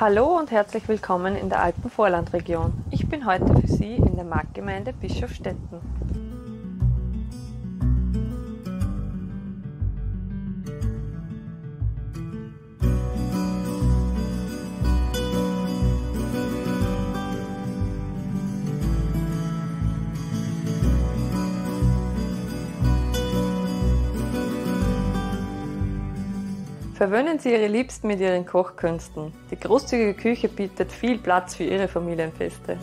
Hallo und herzlich willkommen in der Alpenvorlandregion. Ich bin heute für Sie in der Marktgemeinde Bischofstetten. Verwöhnen Sie Ihre Liebsten mit Ihren Kochkünsten. Die großzügige Küche bietet viel Platz für Ihre Familienfeste.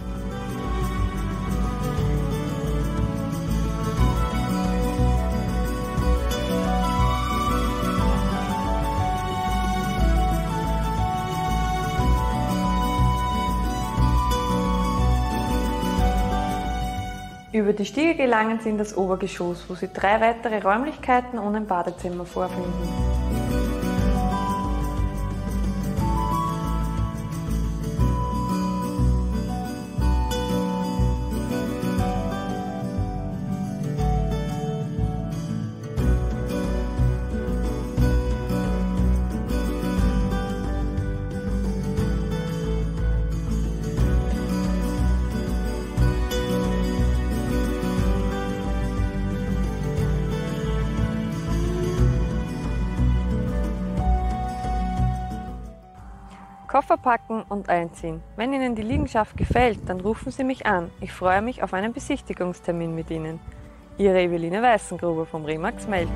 Über die Stiege gelangen Sie in das Obergeschoss, wo Sie 3 weitere Räumlichkeiten und ein Badezimmer vorfinden. Koffer packen und einziehen. Wenn Ihnen die Liegenschaft gefällt, dann rufen Sie mich an. Ich freue mich auf einen Besichtigungstermin mit Ihnen. Ihre Eveline Weißengrube vom Remax Melk.